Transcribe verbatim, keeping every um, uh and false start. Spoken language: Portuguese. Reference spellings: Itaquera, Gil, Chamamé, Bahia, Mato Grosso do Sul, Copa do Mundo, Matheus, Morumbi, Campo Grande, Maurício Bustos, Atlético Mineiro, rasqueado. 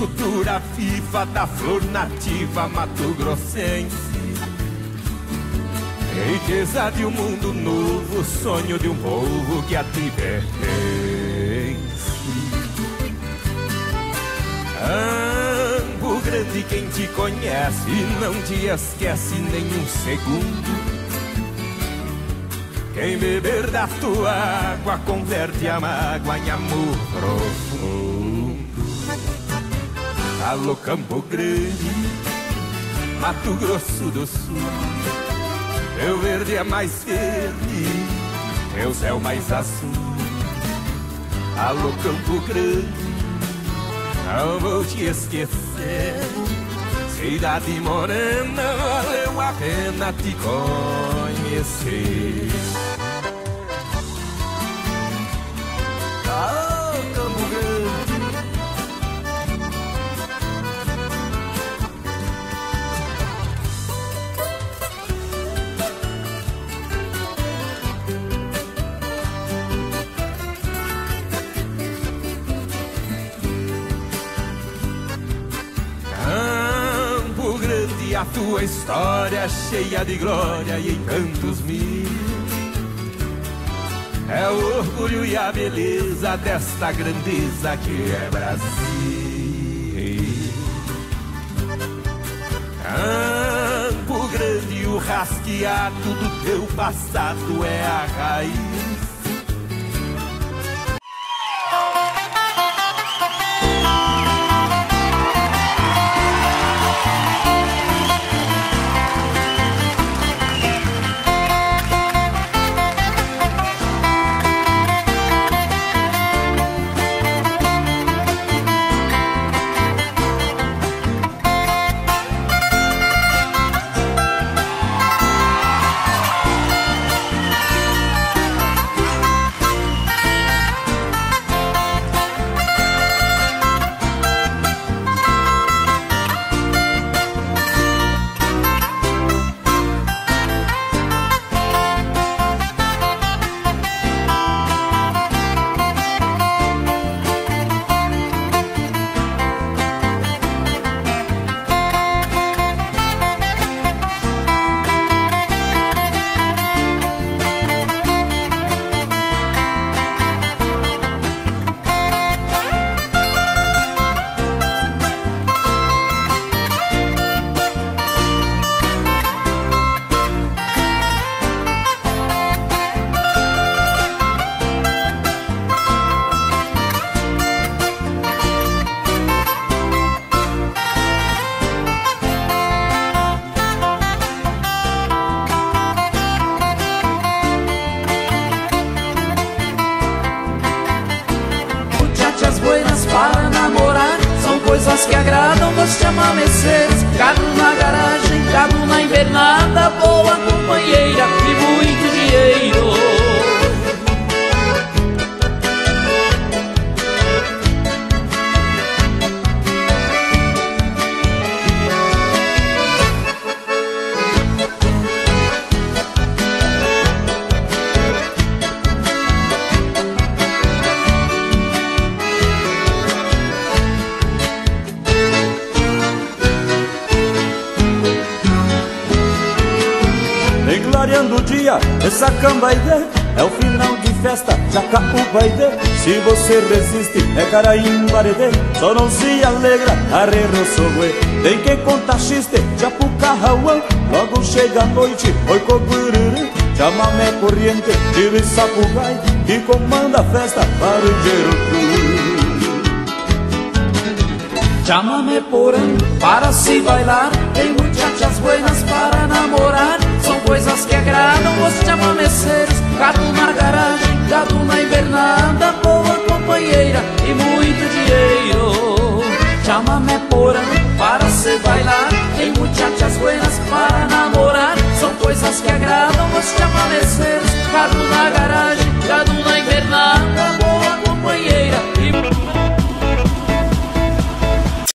cultura viva da flor nativa mato-grossense. Riqueza de um mundo novo, sonho de um povo que a tiver pertence. Campo Grande, quem te conhece não te esquece nem um segundo. Quem beber da tua água converte a mágoa em amor profundo. Alô Campo Grande, Mato Grosso do Sul, teu verde é mais verde, teu céu mais azul. Alô Campo Grande, não vou te esquecer. Cidade morena, valeu a pena te conhecer. Alô Campo Grande. A tua história cheia de glória e encantos mil é o orgulho e a beleza desta grandeza que é Brasil. Campo Grande, o rasqueado do teu passado é a raiz. Que agradam dos te amaneceres, gado na garagem, gado na invernada, boa companheira e muito dinheiro. Essa cambaidê é o final de festa, jacaúbaidê. Se você resiste, é caraimbaredê. Só não se alegra, arreroçoguê. Tem que contar xiste, japucarrauã. Logo chega a noite, oi cobururu. Chamamé corriente, tira sapugai, que comanda a festa para o Jerutu. Chamamé porém, para se bailar. Tem muchachas buenas para namorar. São coisas que agradam os te amaneceres, gado na garagem, gado na invernada, boa companheira e muito dinheiro. Chamamé porã para se bailar, tem muchachas buenas para namorar. São coisas que agradam os te amaneceres, gado na garagem, gado na invernada, boa companheira e